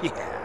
Yeah.